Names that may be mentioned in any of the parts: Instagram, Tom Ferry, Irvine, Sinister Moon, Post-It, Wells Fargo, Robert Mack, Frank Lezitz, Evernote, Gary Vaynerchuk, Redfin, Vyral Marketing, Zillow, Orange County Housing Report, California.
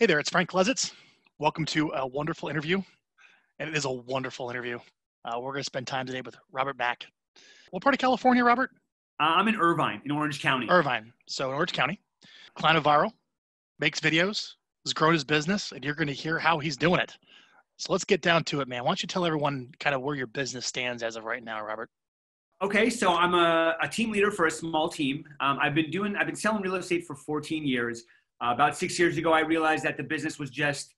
Hey there, it's Frank Lezitz. Welcome to a wonderful interview, and it is a wonderful interview. We're going to spend time today with Robert Mack. What part of California, Robert? I'm in Irvine, in Orange County. Irvine, so in Orange County. Client of Vyral, makes videos, has grown his business, and you're going to hear how he's doing it. So let's get down to it, man. Why don't you tell everyone kind of where your business stands as of right now, Robert? Okay, so I'm a team leader for a small team. I've been selling real estate for 14 years. About 6 years ago, I realized that the business was just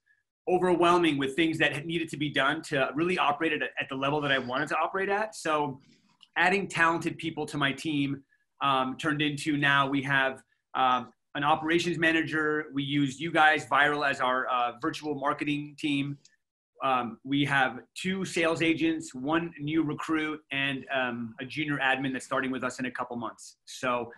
overwhelming with things that had needed to be done to really operate at the level that I wanted to operate at. So adding talented people to my team turned into now we have an operations manager. We use you guys, Vyral, as our virtual marketing team. We have 2 sales agents, 1 new recruit, and a junior admin that's starting with us in a couple months. So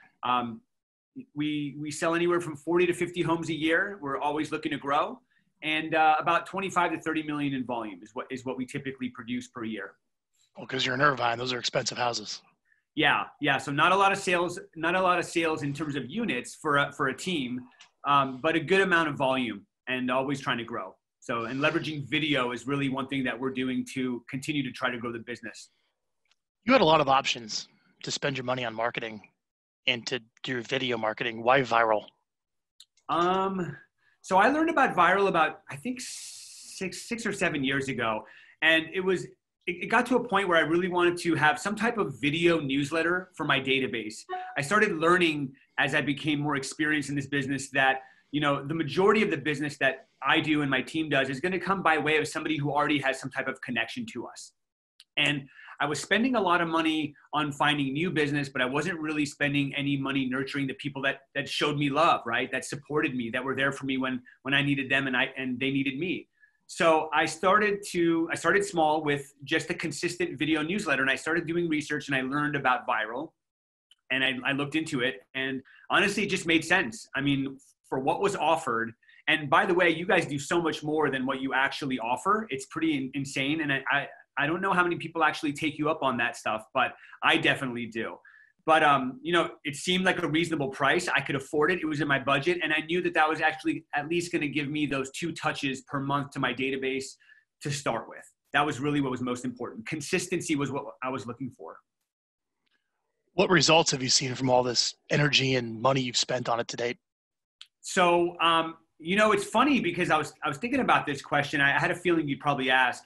we sell anywhere from 40 to 50 homes a year. We're always looking to grow, and about 25 to 30 million in volume is what we typically produce per year. Well, because you're in Irvine, those are expensive houses. Yeah. So not a lot of sales in terms of units for a team, but a good amount of volume, and always trying to grow. So, and leveraging video is really one thing that we're doing to continue to try to grow the business. You had a lot of options to spend your money on marketing and to do video marketing. Why Vyral? So I learned about Vyral about, I think, six or 7 years ago. And it got to a point where I really wanted to have some type of video newsletter for my database. I started learning as I became more experienced in this business that, you know, the majority of the business that I do and my team does is going to come by way of somebody who already has some type of connection to us. And I was spending a lot of money on finding new business, but I wasn't really spending any money nurturing the people that showed me love, right? That supported me, that were there for me when I needed them and they needed me. So I started small with just a consistent video newsletter, and I started doing research, and I learned about Vyral, and I looked into it, and honestly, it just made sense. I mean, for what was offered. And by the way, you guys do so much more than what you actually offer. It's pretty insane. And I don't know how many people actually take you up on that stuff, but I definitely do. But, you know, it seemed like a reasonable price. I could afford it. It was in my budget. And I knew that was actually at least going to give me those 2 touches per month to my database to start with. That was really what was most important. Consistency was what I was looking for. What results have you seen from all this energy and money you've spent on it to date? So, you know, it's funny because I was thinking about this question. I had a feeling you'd probably ask.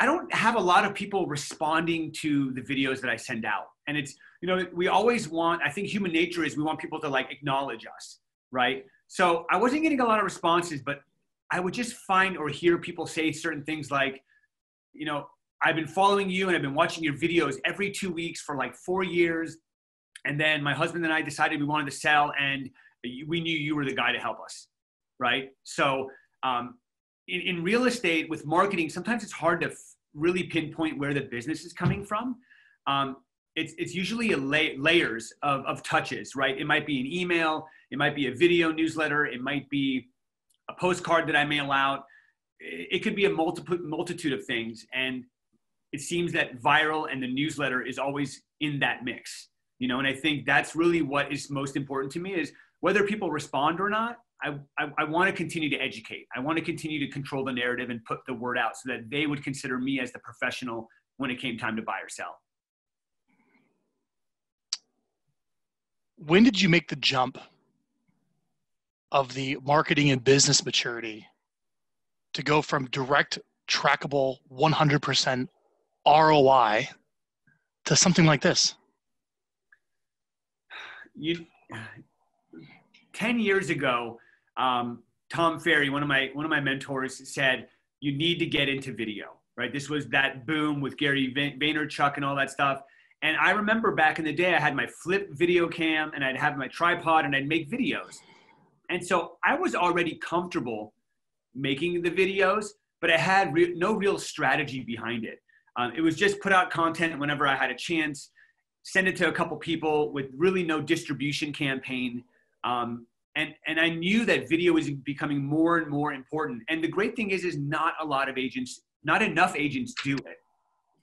I don't have a lot of people responding to the videos that I send out. And it's, you know, we always want, I think human nature is we want people to like acknowledge us, right? So I wasn't getting a lot of responses, but I would just find or hear people say certain things like, you know, I've been following you and I've been watching your videos every 2 weeks for like 4 years. And then my husband and I decided we wanted to sell, and we knew you were the guy to help us, right? So, in real estate with marketing, sometimes it's hard to really pinpoint where the business is coming from. It's usually layers of touches, right? It might be an email, it might be a video newsletter, it might be a postcard that I mail out. It could be a multitude of things. And it seems that Vyral and the newsletter is always in that mix, you know? And I think that's really what is most important to me is whether people respond or not. I want to continue to educate. I want to continue to control the narrative and put the word out so that they would consider me as the professional when it came time to buy or sell. When did you make the jump of the marketing and business maturity to go from direct, trackable, 100% ROI to something like this? 10 years ago, Tom Ferry, one of my mentors, said, you need to get into video, right? This was that boom with Gary Vaynerchuk and all that stuff. And I remember back in the day, I had my flip video cam and I'd have my tripod and I'd make videos. And so I was already comfortable making the videos, but I had no real strategy behind it. It was just put out content whenever I had a chance, send it to a couple people with really no distribution campaign. And I knew that video was becoming more and more important. And the great thing is not enough agents do it.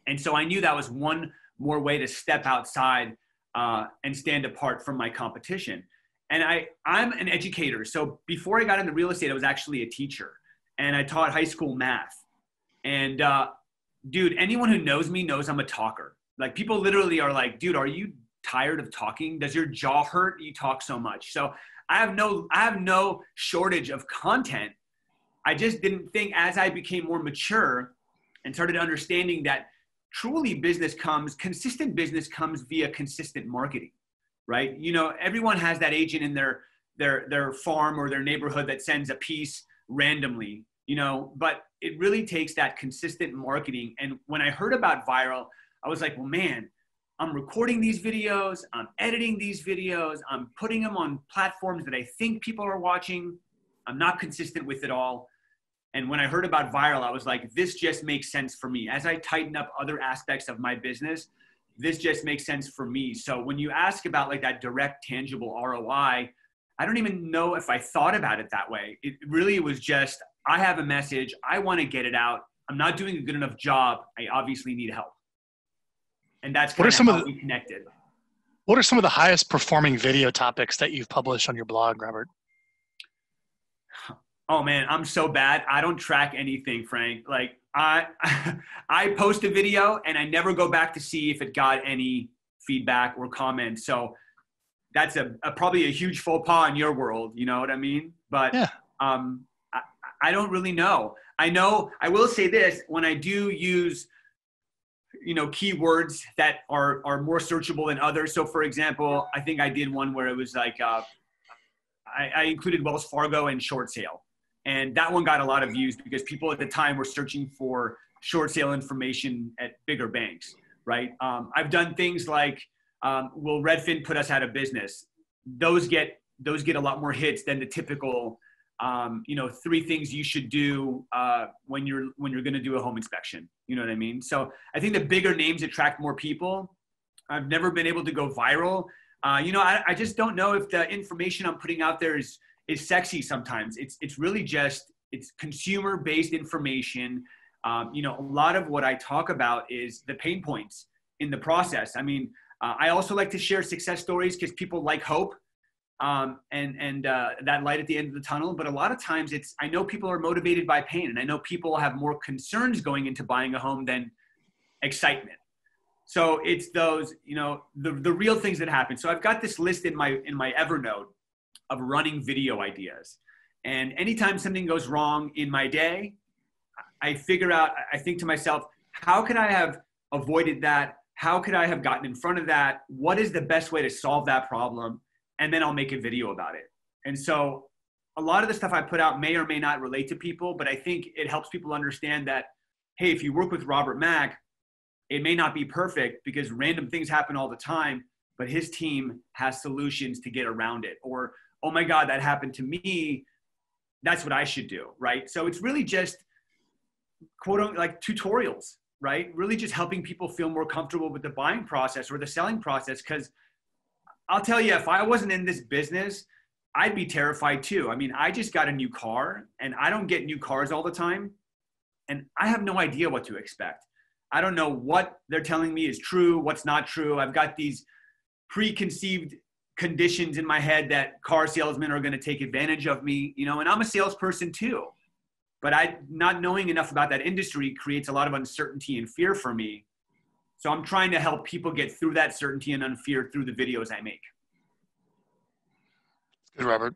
And so I knew that was one more way to step outside and stand apart from my competition. And I'm an educator. So before I got into real estate, I was actually a teacher and I taught high school math. And dude, anyone who knows me knows I'm a talker. Like people literally are like, dude, are you tired of talking? Does your jaw hurt? You talk so much. So I have no shortage of content. I just didn't think, as I became more mature and started understanding that truly consistent business comes via consistent marketing. Right? You know, everyone has that agent in their farm or their neighborhood that sends a piece randomly, you know, but it really takes that consistent marketing. And when I heard about Vyral, I was like, well, man, I'm recording these videos, I'm editing these videos, I'm putting them on platforms that I think people are watching. I'm not consistent with it all. And when I heard about Vyral, I was like, this just makes sense for me. As I tighten up other aspects of my business, this just makes sense for me. So when you ask about like that direct, tangible ROI, I don't even know if I thought about it that way. It really was just, I have a message. I want to get it out. I'm not doing a good enough job. I obviously need help. And that's kind of how we connected. What are some of the highest performing video topics that you've published on your blog, Robert? Oh man, I'm so bad. I don't track anything, Frank. Like I post a video and I never go back to see if it got any feedback or comments. So that's probably a huge faux pas in your world. You know what I mean? But yeah. I don't really know. I know, I will say this, when I do use, you know, keywords that are more searchable than others. So for example, I think I did one where it was like, I included Wells Fargo and short sale. And that one got a lot of views because people at the time were searching for short sale information at bigger banks, right? I've done things like, will Redfin put us out of business? Those get a lot more hits than the typical, you know, 3 things you should do when you're going to do a home inspection. You know what I mean? So I think the bigger names attract more people. I've never been able to go viral. You know, I just don't know if the information I'm putting out there is sexy sometimes. It's really just, it's consumer-based information. You know, a lot of what I talk about is the pain points in the process. I mean, I also like to share success stories because people like hope and that light at the end of the tunnel. But a lot of times it's, I know people are motivated by pain, and I know people have more concerns going into buying a home than excitement. So it's those, you know, the real things that happen. So I've got this list in my Evernote of running video ideas. And anytime something goes wrong in my day, I think to myself, how could I have avoided that? How could I have gotten in front of that? What is the best way to solve that problem? And then I'll make a video about it. And so a lot of the stuff I put out may or may not relate to people, but I think it helps people understand that, hey, if you work with Robert Mack, it may not be perfect because random things happen all the time, but his team has solutions to get around it. Or, oh my God, that happened to me. That's what I should do, right? So it's really just quote unquote like tutorials, right? Really just helping people feel more comfortable with the buying process or the selling process. Because I'll tell you, if I wasn't in this business, I'd be terrified too. I mean, I just got a new car and I don't get new cars all the time. And I have no idea what to expect. I don't know what they're telling me is true, what's not true. I've got these preconceived conditions in my head that car salesmen are going to take advantage of me, you know, and I'm a salesperson too, but I not knowing enough about that industry creates a lot of uncertainty and fear for me. So I'm trying to help people get through that certainty and unfear through the videos I make. Good, Robert.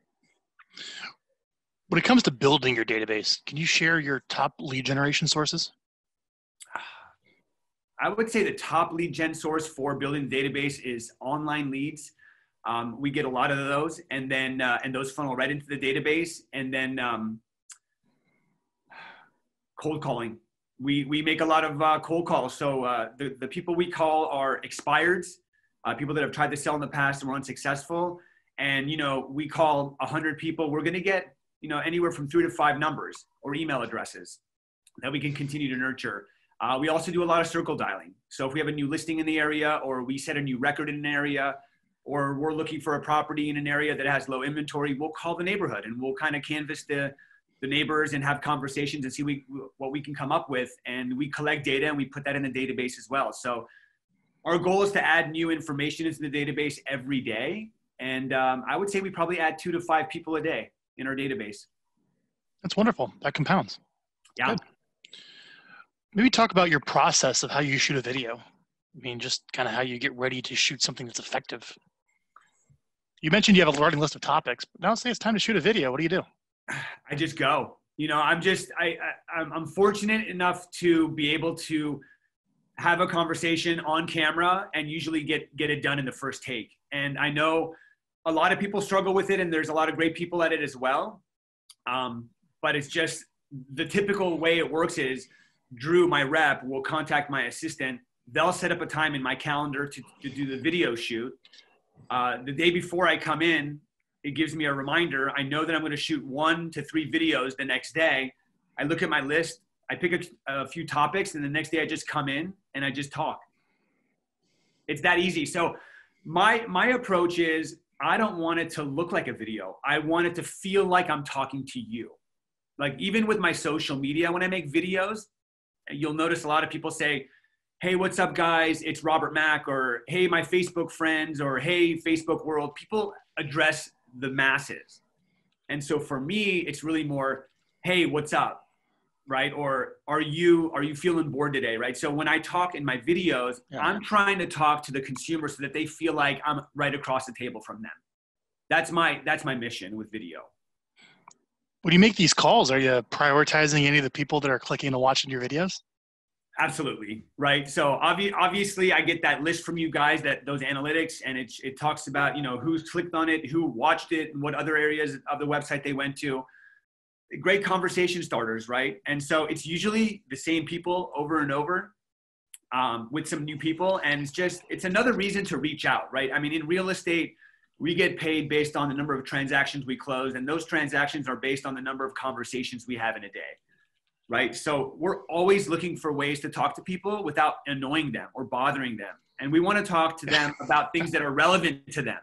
When it comes to building your database, can you share your top lead generation sources? I would say the top lead gen source for building the database is online leads. We get a lot of those, and then and those funnel right into the database. And then cold calling. We make a lot of cold calls. So the people we call are expireds, people that have tried to sell in the past and were unsuccessful. And you know, we call 100 people. We're going to get, you know, anywhere from 3 to 5 numbers or email addresses that we can continue to nurture. We also do a lot of circle dialing. So if we have a new listing in the area, or we set a new record in an area, or we're looking for a property in an area that has low inventory, we'll call the neighborhood and we'll kind of canvas the neighbors and have conversations and see what we can come up with. And we collect data and we put that in the database as well. So our goal is to add new information into the database every day. And I would say we probably add 2 to 5 people a day in our database. That's wonderful. That compounds. Yeah. Good. Maybe talk about your process of how you shoot a video. I mean, just kind of how you get ready to shoot something that's effective. You mentioned you have a running list of topics, but now say it's time to shoot a video. What do you do? I just go. You know, I'm fortunate enough to be able to have a conversation on camera and usually get it done in the first take. And I know a lot of people struggle with it, and there's a lot of great people at it as well. But it's just the typical way it works is Drew, my rep, will contact my assistant. They'll set up a time in my calendar to do the video shoot. The day before I come in, it gives me a reminder. I know that I'm going to shoot 1 to 3 videos the next day. I look at my list. I pick a few topics, and the next day I just come in and I just talk. It's that easy. So my approach is I don't want it to look like a video. I want it to feel like I'm talking to you. Like even with my social media, when I make videos, you'll notice a lot of people say, hey, what's up, guys? It's Robert Mack, or hey, my Facebook friends, or hey, Facebook world. People address the masses. And so for me, it's really more, hey, what's up, right? Or are you feeling bored today, right? So when I talk in my videos, yeah, I'm trying to talk to the consumer so that they feel like I'm right across the table from them. That's my mission with video. When you make these calls, are you prioritizing any of the people that are clicking and watching your videos? Absolutely, right? So obviously I get that list from you guys, that those analytics, and it talks about, you know, who's clicked on it, who watched it, and what other areas of the website they went to. Great conversation starters, right? And so it's usually the same people over and over, with some new people. And it's another reason to reach out, right? I mean, in real estate, we get paid based on the number of transactions we close, and those transactions are based on the number of conversations we have in a day. Right? So we're always looking for ways to talk to people without annoying them or bothering them. And we want to talk to them about things that are relevant to them.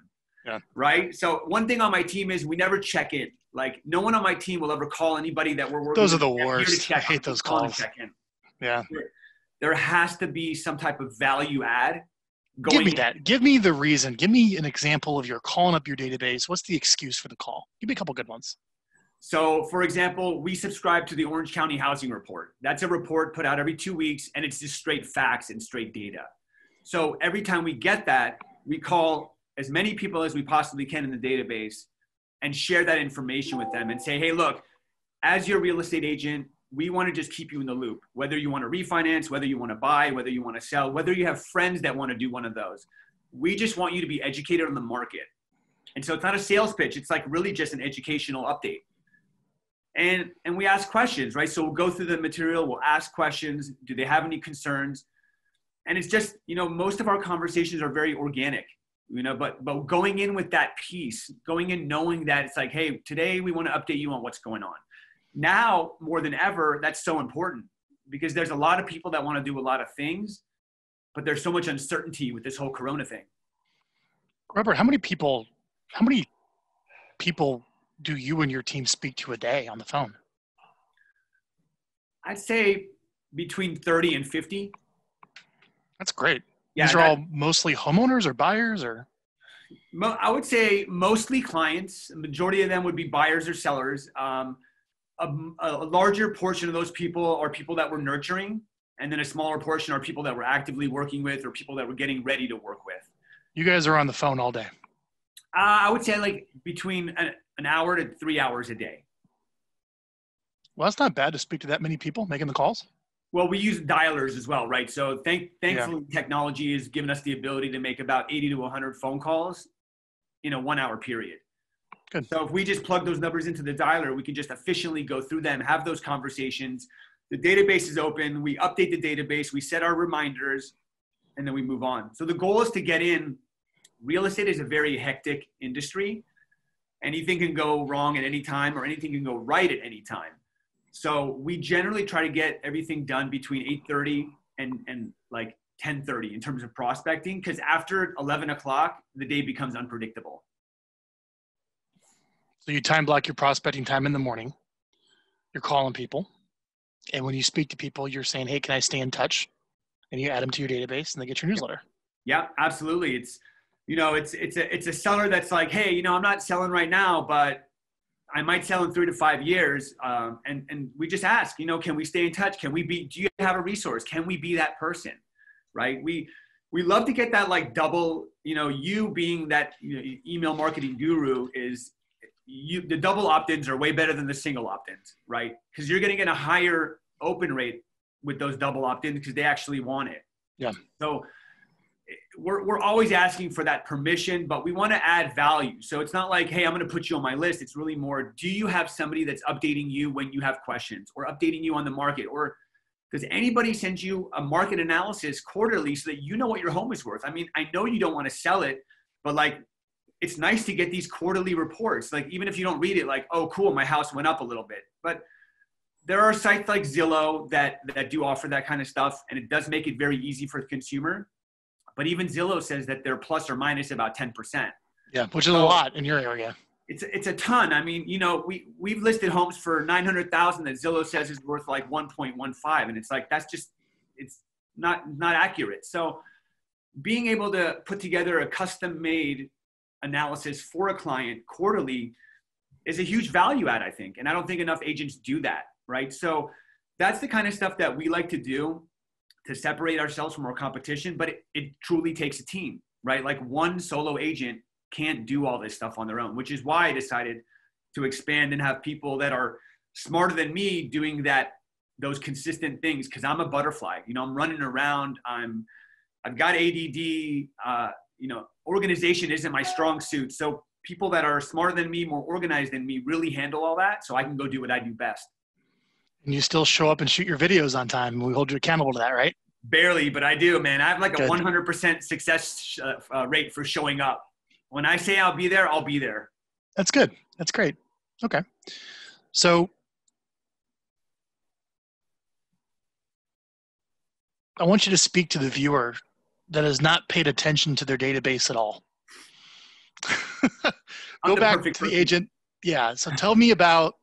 Yeah. Right? So one thing on my team is we never check in. Like no one on my team will ever call anybody that we're working with. Those are the worst. I hate those calls. Yeah. There has to be some type of value add going. Give me that. Give me the reason. Give me an example of your calling up your database. What's the excuse for the call? Give me a couple good ones. So for example, we subscribe to the Orange County Housing Report. That's a report put out every 2 weeks, and it's just straight facts and straight data. So every time we get that, we call as many people as we possibly can in the database and share that information with them and say, hey, look, as your real estate agent, we want to just keep you in the loop, whether you want to refinance, whether you want to buy, whether you want to sell, whether you have friends that want to do one of those. We just want you to be educated on the market. And so it's not a sales pitch. It's like really just an educational update. And we ask questions, right? So we'll go through the material, we'll ask questions. Do they have any concerns? And it's just, you know, most of our conversations are very organic, you know, but going in with that piece, going in knowing that it's like, hey, today we want to update you on what's going on. Now, more than ever, that's so important because there's a lot of people that want to do a lot of things, but there's so much uncertainty with this whole Corona thing. Robert, how many people do you and your team speak to a day on the phone? I'd say between 30 and 50. That's great. Yeah, These are all mostly homeowners or buyers or? I would say mostly clients. The majority of them would be buyers or sellers. A larger portion of those people are people that we're nurturing. And then a smaller portion are people that we're actively working with or people that we're getting ready to work with. You guys are on the phone all day. I would say like between an hour to 3 hours a day. Well, that's not bad to speak to that many people making the calls. Well, we use dialers as well, right? So thankfully, yeah, Technology has given us the ability to make about 80 to 100 phone calls in a 1 hour period. Good. So if we just plug those numbers into the dialer, we can just efficiently go through them, have those conversations. The database is open. We update the database. We set our reminders, and then we move on. So the goal is to get in. Real estate is a very hectic industry. Anything can go wrong at any time, or anything can go right at any time. So we generally try to get everything done between 8:30 and like 10:30 in terms of prospecting, because after 11 o'clock, the day becomes unpredictable. So you time block your prospecting time in the morning. You're calling people. And when you speak to people, you're saying, hey, can I stay in touch? And you add them to your database and they get your newsletter. Yeah, absolutely. It's you know, it's a seller that's like, hey, you know, I'm not selling right now, but I might sell in 3 to 5 years. And we just ask, you know, can we stay in touch? Can we be, do you have a resource? Can we be that person? Right? We love to get that, like, double, you know, you being that, you know, email marketing guru is, the double opt-ins are way better than the single opt-ins, right? Because you're going to get a higher open rate with those double opt-ins because they actually want it. Yeah. So we're always asking for that permission, but we want to add value. So it's not like, hey, I'm going to put you on my list. It's really more, do you have somebody that's updating you when you have questions, or updating you on the market? Or does anybody send you a market analysis quarterly so that you know what your home is worth? I mean, I know you don't want to sell it, but, like, it's nice to get these quarterly reports. Like, even if you don't read it, like, oh, cool, my house went up a little bit. But there are sites like Zillow that do offer that kind of stuff, and it does make it very easy for the consumer. But even Zillow says that they're plus or minus about 10%. Yeah, which is a lot in your area. It's a ton. I mean, you know, we've listed homes for 900,000 that Zillow says is worth like 1.15, and it's like, that's just, it's not accurate. So being able to put together a custom-made analysis for a client quarterly is a huge value add, I think. And I don't think enough agents do that, right? So that's the kind of stuff that we like to do to separate ourselves from our competition, but it truly takes a team, right? Like, one solo agent can't do all this stuff on their own, which is why I decided to expand and have people that are smarter than me doing those consistent things. Cause I'm a butterfly, you know, I'm running around. I've got ADD, you know, organization isn't my strong suit. So people that are smarter than me, more organized than me, really handle all that. So I can go do what I do best. And you still show up and shoot your videos on time. We hold you accountable to that, right? Barely, but I do, man. I have like a 100% success rate for showing up. When I say I'll be there, I'll be there. That's good. That's great. Okay. So I want you to speak to the viewer that has not paid attention to their database at all. Go back to the agent. Yeah. So tell me about,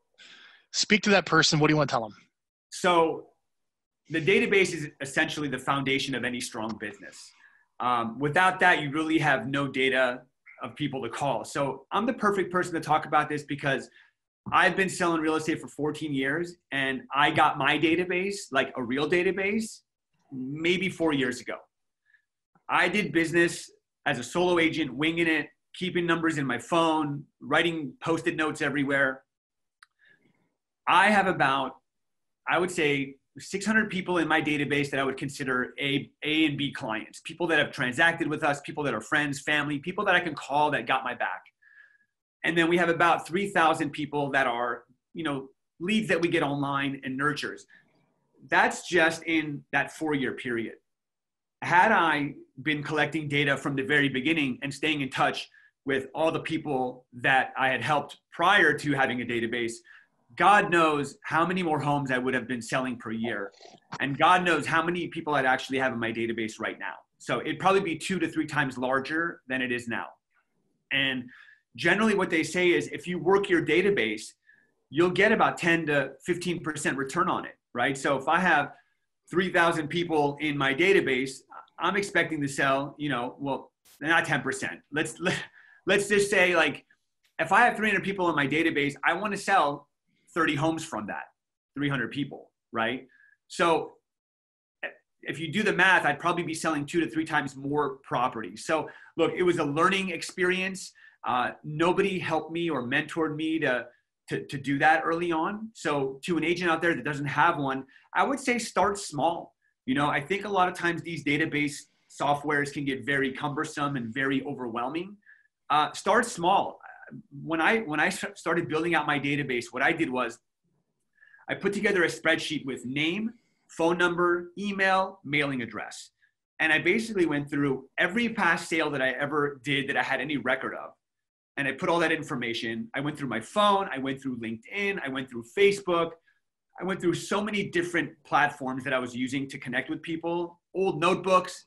speak to that person. What do you want to tell them? So the database is essentially the foundation of any strong business. Without that, you really have no data of people to call. So I'm the perfect person to talk about this because I've been selling real estate for 14 years and I got my database, like a real database, maybe 4 years ago. I did business as a solo agent, winging it, keeping numbers in my phone, writing Post-it notes everywhere. I have about, I would say, 600 people in my database that I would consider A and B clients, people that have transacted with us, people that are friends, family, people that I can call that got my back. And then we have about 3,000 people that are, you know, leads that we get online and nurtures. That's just in that 4-year period. Had I been collecting data from the very beginning and staying in touch with all the people that I had helped prior to having a database, God knows how many more homes I would have been selling per year. And God knows how many people I'd actually have in my database right now. So it'd probably be 2 to 3 times larger than it is now. And generally what they say is if you work your database, you'll get about 10 to 15% return on it, right? So if I have 3,000 people in my database, I'm expecting to sell, you know, well, not 10%. Let's just say, like, if I have 300 people in my database, I want to sell 30 homes from that 300 people, right? So if you do the math, I'd probably be selling 2 to 3 times more properties. So look, it was a learning experience. Nobody helped me or mentored me to do that early on. So to an agent out there that doesn't have one, I would say start small. You know, I think a lot of times these database softwares can get very cumbersome and very overwhelming. Start small. When I started building out my database, what I did was I put together a spreadsheet with name, phone number, email, mailing address. And I basically went through every past sale that I ever did that I had any record of. And I put all that information. I went through my phone. I went through LinkedIn. I went through Facebook. I went through so many different platforms that I was using to connect with people, old notebooks.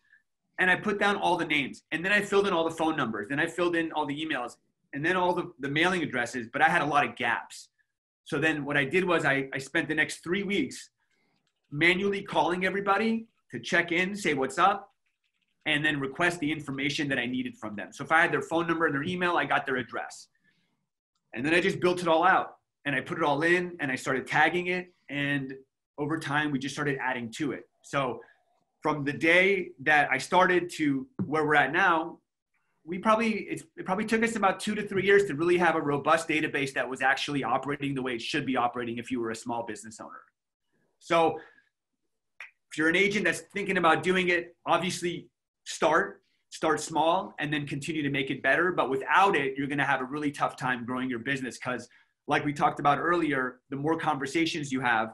And I put down all the names. And then I filled in all the phone numbers. Then I filled in all the emails. And then all the mailing addresses, but I had a lot of gaps. So then what I did was I spent the next 3 weeks manually calling everybody to check in, say what's up, and then request the information that I needed from them. So if I had their phone number and their email, I got their address. And then I just built it all out and I put it all in and I started tagging it. And over time, we just started adding to it. So from the day that I started to where we're at now, it probably took us about 2 to 3 years to really have a robust database that was actually operating the way it should be operating if you were a small business owner. So if you're an agent that's thinking about doing it, obviously start small and then continue to make it better. But without it, you're going to have a really tough time growing your business because, like we talked about earlier, the more conversations you have,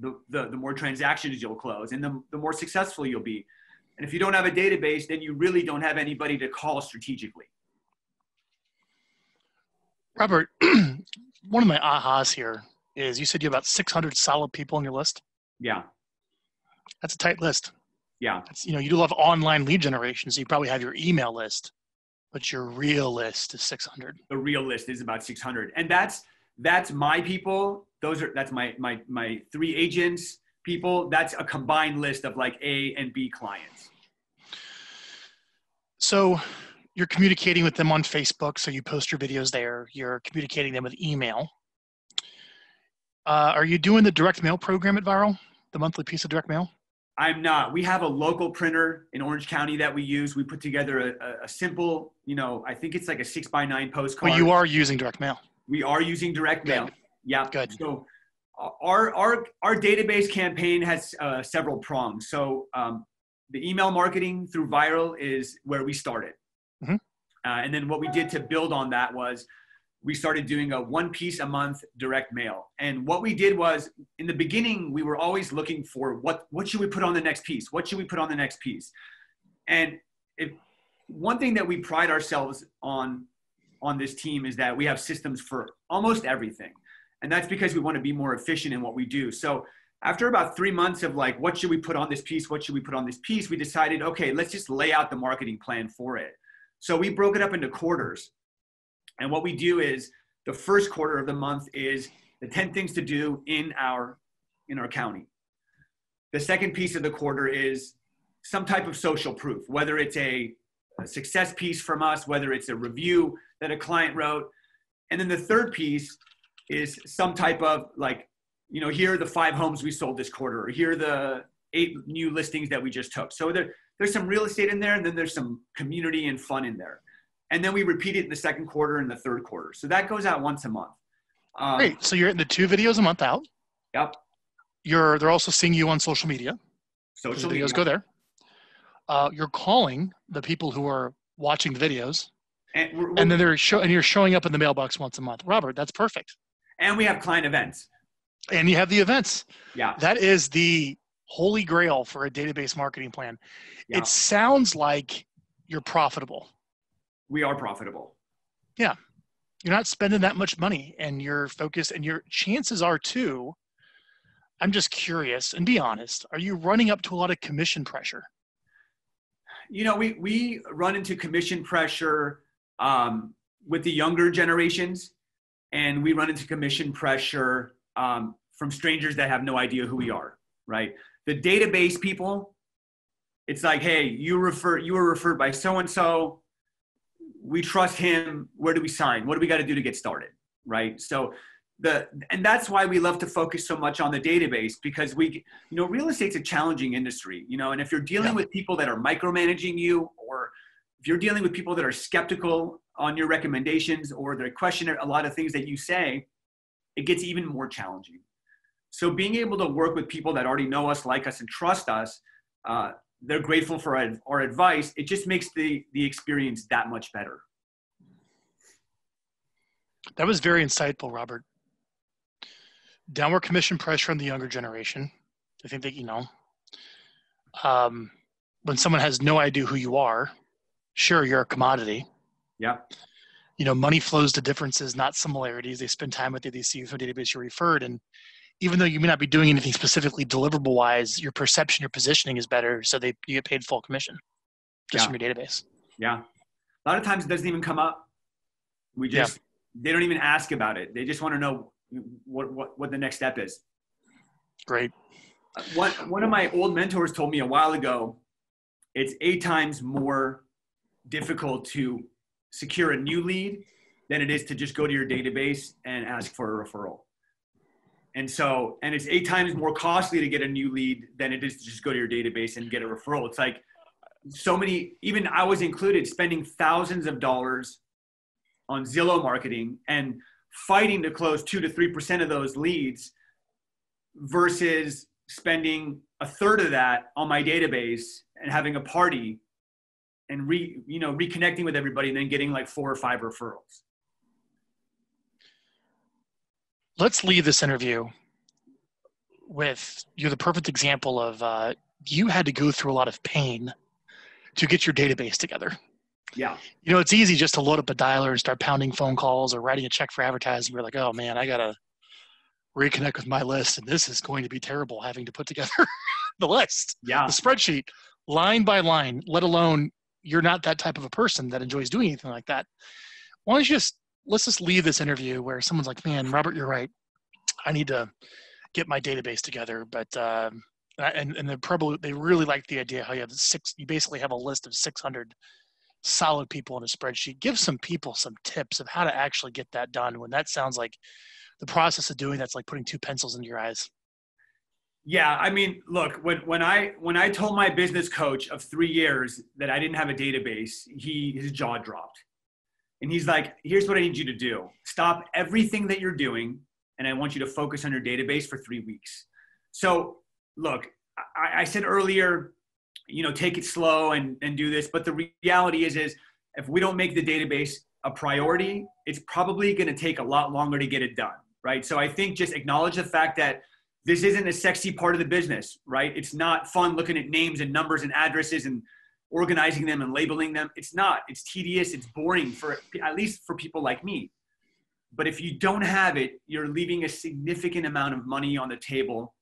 the more transactions you'll close and the more successful you'll be. And if you don't have a database, then you really don't have anybody to call strategically. Robert, one of my ahas here is you said you have about 600 solid people on your list. Yeah. That's a tight list. Yeah. That's, you know, you do love online lead generation, so you probably have your email list, but your real list is 600. The real list is about 600. And that's my people. That's my three agents people. That's a combined list of like A and B clients. So you're communicating with them on Facebook. So you post your videos there. You're communicating them with email. Are you doing the direct mail program at Vyral? The monthly piece of direct mail? I'm not. We have a local printer in Orange County that we use. We put together a simple, you know, I think it's like a 6x9 postcard. Well, you are using direct mail. We are using direct mail. Yeah. Good. So our database campaign has several prongs. So the email marketing through Vyral is where we started. Mm-hmm. And then what we did to build on that was we started doing a one piece a month direct mail. And what we did was in the beginning, we were always looking for what should we put on the next piece? What should we put on the next piece? And one thing that we pride ourselves on this team is that we have systems for almost everything. And that's because we want to be more efficient in what we do. So after about 3 months of like, what should we put on this piece? What should we put on this piece? We decided, okay, let's just lay out the marketing plan for it. So we broke it up into quarters. And what we do is the first quarter of the month is the 10 things to do in our county. The second piece of the quarter is some type of social proof, whether it's a success piece from us, whether it's a review that a client wrote. And then the third piece is some type of like, you know, here are the 5 homes we sold this quarter, or here are the 8 new listings that we just took. So there's some real estate in there, and then there's some community and fun in there. And then we repeat it in the second quarter and the third quarter. So that goes out once a month. Great. So you're in the 2 videos a month out. Yep. They're also seeing you on social media. Social media. Videos go there. You're calling the people who are watching the videos. And, you're showing up in the mailbox once a month. Robert, that's perfect. And we have client events. And you have the events. Yeah. That is the holy grail for a database marketing plan. Yeah. It sounds like you're profitable. We are profitable. Yeah. You're not spending that much money and you're focused, and your chances are too. I'm just curious, and be honest, are you running up to a lot of commission pressure? You know, we run into commission pressure with the younger generations, and we run into commission pressure from strangers that have no idea who we are, right? The database people, it's like, hey, you were referred by so-and-so. We trust him. Where do we sign? What do we got to do to get started? Right. So and that's why we love to focus so much on the database, because you know, real estate's a challenging industry, you know, and if you're dealing with people that are micromanaging you, or if you're dealing with people that are skeptical on your recommendations, or they're questioning a lot of things that you say, it gets even more challenging. So being able to work with people that already know us, like us, and trust us, they're grateful for our advice. It just makes the experience that much better. That was very insightful, Robert. Downward commission pressure on the younger generation. I think that, you know, when someone has no idea who you are, sure, you're a commodity. Yeah. You know, money flows to differences, not similarities. They spend time with you. They see you from a database you referred. And even though you may not be doing anything specifically deliverable wise, your perception, your positioning is better. So you get paid full commission just from your database. Yeah. A lot of times it doesn't even come up. They don't even ask about it. They just want to know what the next step is. Great. One of my old mentors told me a while ago, it's 8 times more difficult to secure a new lead than it is to just go to your database and ask for a referral. And so, and it's 8 times more costly to get a new lead than it is to just go to your database and get a referral. It's like so many, even I was included, spending thousands of dollars on Zillow marketing and fighting to close 2 to 3% of those leads versus spending 1/3 of that on my database and having a party and reconnecting with everybody and then getting like 4 or 5 referrals. Let's leave this interview with, you're the perfect example of you had to go through a lot of pain to get your database together. Yeah. You know, it's easy just to load up a dialer and start pounding phone calls or writing a check for advertising. You're like, oh man, I got to reconnect with my list. And this is going to be terrible having to put together the list, the spreadsheet line by line, let alone you're not that type of a person that enjoys doing anything like that. Why don't you just, let's just leave this interview where someone's like, man, Robert, you're right. I need to get my database together. But, and they really like the idea how you have you basically have a list of 600 solid people in a spreadsheet. Give some people some tips of how to actually get that done when that sounds like the process of doing that's like putting 2 pencils into your eyes. Yeah. I mean, look, when I told my business coach of 3 years that I didn't have a database, his jaw dropped. And he's like, here's what I need you to do. Stop everything that you're doing, and I want you to focus on your database for 3 weeks. So look, I said earlier, you know, take it slow and do this. But the reality is if we don't make the database a priority, it's probably going to take a lot longer to get it done, right? So I think just acknowledge the fact that this isn't a sexy part of the business, right? It's not fun looking at names and numbers and addresses and organizing them and labeling them. It's not. It's tedious. It's boring, for at least for people like me. But if you don't have it, you're leaving a significant amount of money on the table,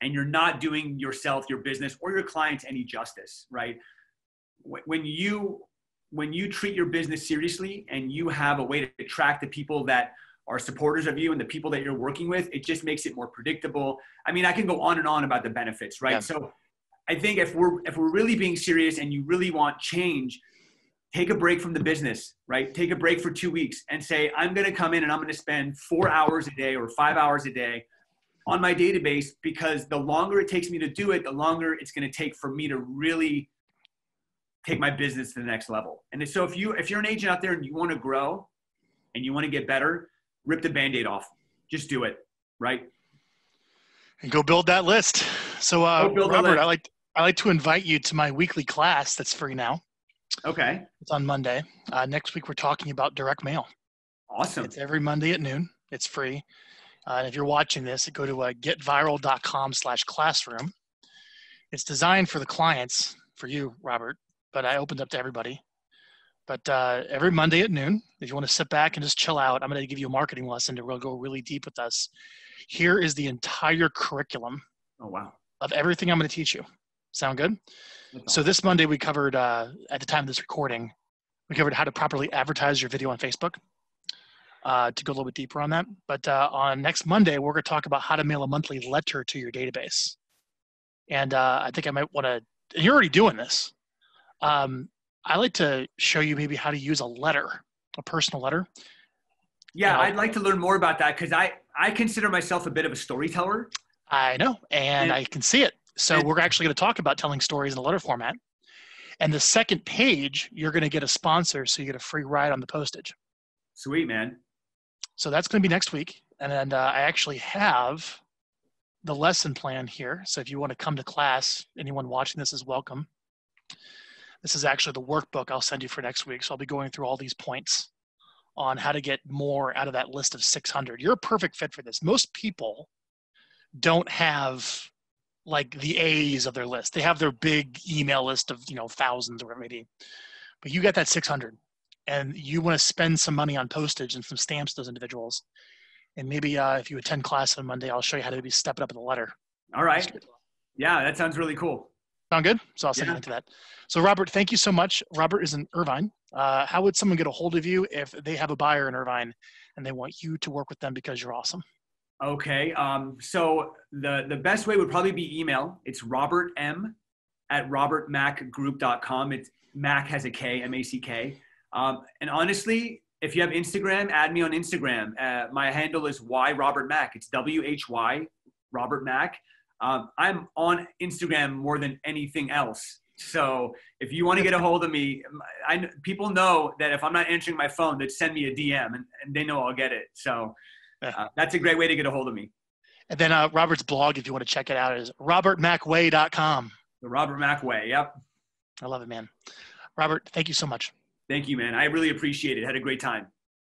and you're not doing yourself, your business, or your clients any justice, right? When you treat your business seriously and you have a way to attract the people that are supporters of you and the people that you're working with, it just makes it more predictable. I mean, I can go on and on about the benefits, right? Yeah. So I think if we're really being serious and you really want change, take a break from the business, right? Take a break for 2 weeks and say, I'm going to come in and I'm going to spend 4 hours a day or 5 hours a day on my database, because the longer it takes me to do it, the longer it's going to take for me to really take my business to the next level. And so if you're an agent out there and you want to grow and you want to get better, rip the Band-Aid off. Just do it, right? And go build that list. So Robert, I like to invite you to my weekly class that's free now. Okay. It's on Monday. Next week, we're talking about direct mail. Awesome. It's every Monday at noon. It's free. And if you're watching this, go to getvyral.com/classroom. It's designed for the clients, for you, Robert, but I opened up to everybody. But every Monday at noon, if you want to sit back and just chill out, I'm going to give you a marketing lesson to really go really deep with us. Here is the entire curriculum. Oh, wow. Of everything I'm going to teach you. Sound good? So this Monday we covered, at the time of this recording, we covered how to properly advertise your video on Facebook, to go a little bit deeper on that. But on next Monday, we're going to talk about how to mail a monthly letter to your database. And I think I might want to, and you're already doing this. I like to show you maybe how to use a letter, a personal letter. Yeah, I'd like to learn more about that, because I consider myself a bit of a storyteller. I know, and I can see it. So we're actually going to talk about telling stories in a letter format. And the second page, you're going to get a sponsor, so you get a free ride on the postage. Sweet, man. So that's going to be next week. And then I actually have the lesson plan here. So if you want to come to class, anyone watching this is welcome. This is actually the workbook I'll send you for next week. So I'll be going through all these points on how to get more out of that list of 600. You're a perfect fit for this. Most people don't have like the A's of their list. They have their big email list of, you know, thousands or whatever it may be, but you got that 600 and you want to spend some money on postage and some stamps to those individuals. And maybe if you attend class on Monday, I'll show you how to maybe step it up in the letter. All right. Yeah, that sounds really cool. Sound good? So I'll send you into that. So Robert, thank you so much. Robert is in Irvine. How would someone get a hold of you if they have a buyer in Irvine and they want you to work with them because you're awesome? Okay, so the best way would probably be email. It's Robert M at robertmackgroup.com. It's Mack has a K, M-A-C-K. And honestly, if you have Instagram, add me on Instagram. My handle is Y Robert Mack. It's W-H-Y Robert Mack. I'm on Instagram more than anything else. So if you want to get a hold of me, people know that if I'm not answering my phone, they'd send me a DM and they know I'll get it. So that's a great way to get a hold of me. And then Robert's blog, if you want to check it out, is robertmackway.com. The Robert Mack Way. Yep. I love it, man. Robert, thank you so much. Thank you, man. I really appreciate it. Had a great time.